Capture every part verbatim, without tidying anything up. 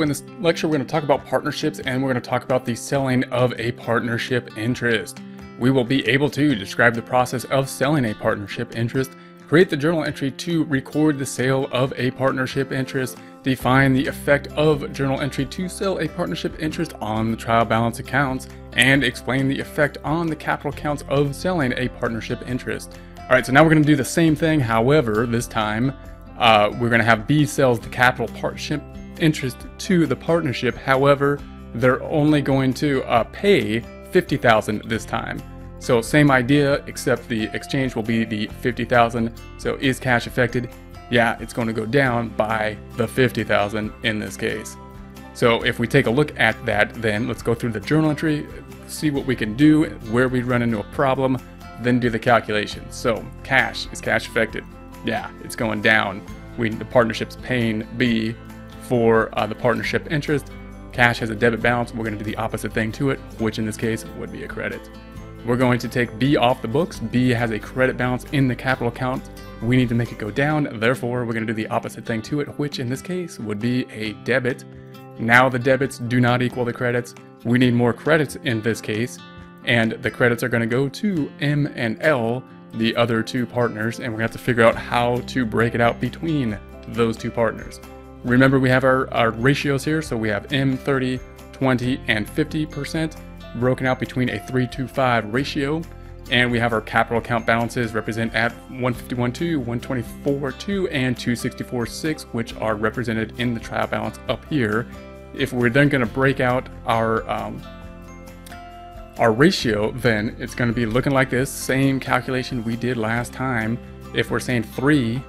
in this lecture, we're going to talk about partnerships and we're going to talk about the selling of a partnership interest. We will be able to describe the process of selling a partnership interest, create the journal entry to record the sale of a partnership interest, define the effect of journal entry to sell a partnership interest on the trial balance accounts, and explain the effect on the capital accounts of selling a partnership interest. All right, so now we're going to do the same thing. However, this time uh, we're going to have B sells the capital partnership interest to the partnership. However, they're only going to uh, pay fifty thousand dollars this time. So same idea, except the exchange will be the fifty thousand dollars. So is cash affected? Yeah, it's going to go down by the fifty thousand dollars in this case. So if we take a look at that, then let's go through the journal entry, see what we can do, where we run into a problem, then do the calculation. So cash, is cash affected? Yeah, it's going down. We, the partnership's paying B for uh, the partnership interest. Cash has a debit balance. We're going to do the opposite thing to it, which in this case would be a credit. We're going to take B off the books. B has a credit balance in the capital account. We need to make it go down. Therefore, we're going to do the opposite thing to it, which in this case would be a debit. Now the debits do not equal the credits. We need more credits in this case, and the credits are going to go to M and L, the other two partners, and we're going to have to figure out how to break it out between those two partners. Remember, we have our, our ratios here, so we have M, thirty, twenty, and fifty percent broken out between a three to five ratio, and we have our capital account balances represent at one fifty-one point two, one twenty-four point two, and two sixty-four point six, which are represented in the trial balance up here. If we're then going to break out our um, our ratio, then it's going to be looking like this. Same calculation we did last time. If we're saying three,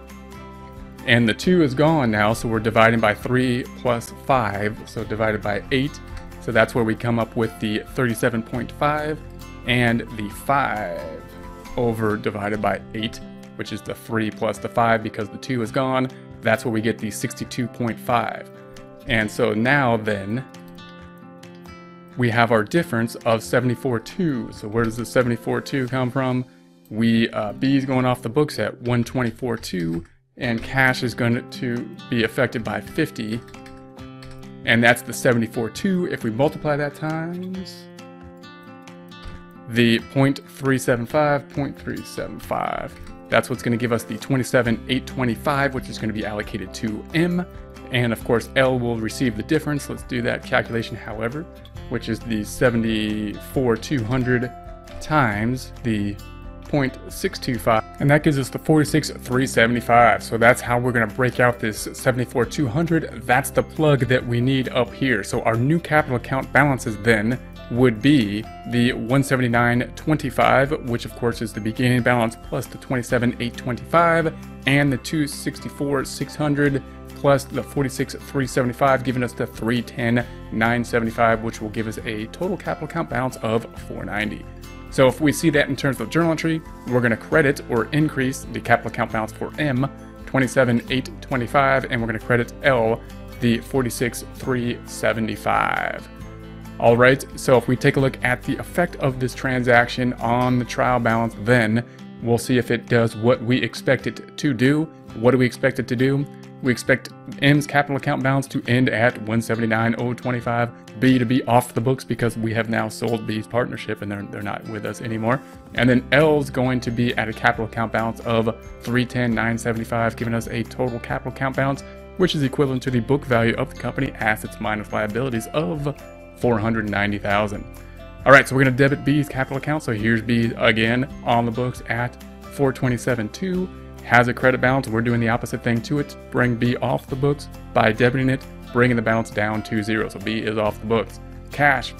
and the two is gone now, so we're dividing by three plus five, so divided by eight. So that's where we come up with the thirty-seven point five and the five over divided by eight, which is the three plus the five, because the two is gone. That's where we get the sixty-two point five. And so now then we have our difference of seventy-four point two. So where does the seventy-four point two come from? We uh, B is going off the books at one twenty-four point two, and cash is going to be affected by fifty. And that's the seventy-four point two. If we multiply that times the zero point three seven five, zero point three seven five, that's what's going to give us the twenty-seven thousand eight hundred twenty-five, which is going to be allocated to M. And of course, L will receive the difference. Let's do that calculation, however, which is the seventy-four thousand two hundred times the zero point six two five, and that gives us the forty-six thousand three hundred seventy-five. So that's how we're going to break out this seventy-four thousand two hundred. That's the plug that we need up here. So our new capital account balances then would be the one seventy-nine point two five, which of course is the beginning balance, plus the twenty-seven thousand eight hundred twenty-five, and the two sixty-four thousand six hundred plus the forty-six thousand three hundred seventy-five, giving us the three hundred ten thousand nine hundred seventy-five, which will give us a total capital account balance of four hundred ninety. So if we see that in terms of journal entry, we're going to credit or increase the capital account balance for M, twenty-seven thousand eight hundred twenty-five, and we're going to credit L, the forty-six thousand three hundred seventy-five. All right, so if we take a look at the effect of this transaction on the trial balance, then we'll see if it does what we expect it to do. What do we expect it to do? We expect M's capital account balance to end at one seventy-nine thousand twenty-five. B to be off the books because we have now sold B's partnership and they're, they're not with us anymore. And then L's going to be at a capital account balance of three hundred ten thousand nine hundred seventy-five, giving us a total capital account balance, which is equivalent to the book value of the company, assets minus liabilities, of four hundred ninety thousand. All right, so we're going to debit B's capital account. So here's B again on the books at four hundred twenty-seven thousand two hundred. Has a credit balance. We're doing the opposite thing to it. Bring B off the books by debiting it, bringing the balance down to zero. So B is off the books. Cash.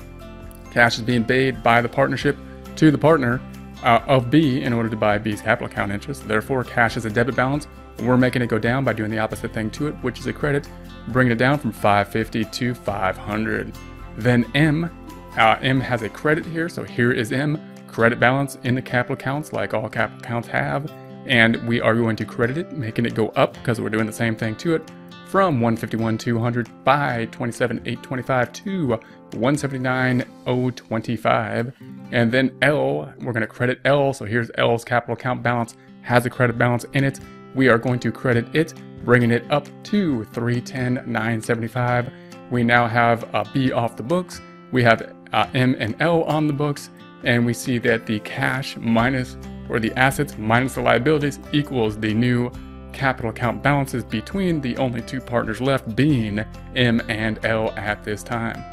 Cash is being paid by the partnership to the partner uh, of B in order to buy B's capital account interest. Therefore, cash is a debit balance. We're making it go down by doing the opposite thing to it, which is a credit, bringing it down from five hundred fifty to five hundred. Then M. Uh, M has a credit here. So here is M. Credit balance in the capital accounts, like all capital accounts have. And we are going to credit it, making it go up because we're doing the same thing to it, from one fifty-one thousand two hundred by twenty-seven thousand eight hundred twenty-five to one seventy-nine thousand twenty-five. And then L, we're going to credit L. So here's L's capital account balance, has a credit balance in it. We are going to credit it, bringing it up to three hundred ten thousand nine hundred seventy-five, we now have uh, B off the books, we have uh, M and L on the books, and we see that the cash minus, or the assets minus the liabilities, equals the new capital account balances between the only two partners left, being M and L at this time.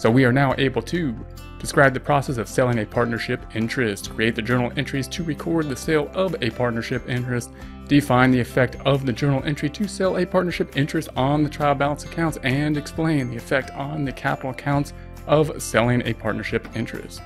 So we are now able to describe the process of selling a partnership interest, create the journal entries to record the sale of a partnership interest, define the effect of the journal entry to sell a partnership interest on the trial balance accounts, and explain the effect on the capital accounts of selling a partnership interest.